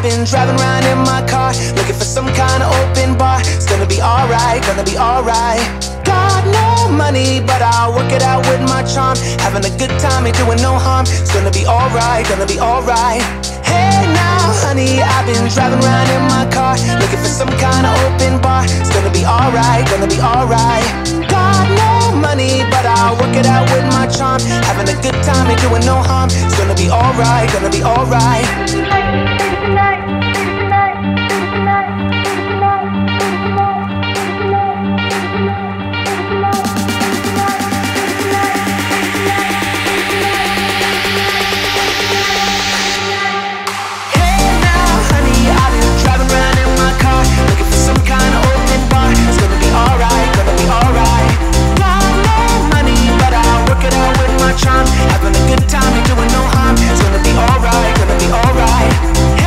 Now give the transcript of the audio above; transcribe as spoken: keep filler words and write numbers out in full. I've been driving around in my car, looking for some kind of open bar. It's gonna be alright, gonna be alright. Got no money, but I'll work it out with my charm. Having a good time, ain't doing no harm. It's gonna be alright, gonna be alright. Hey now, honey, I've been driving around in my car, looking for some kind of open bar. It's gonna be alright, gonna be alright. Got no money, but I'll work it out with my charm. Having a good time, ain't doing no harm. It's gonna be alright, gonna be alright. Having a good time, ain't doing no harm. It's gonna be alright, gonna be alright.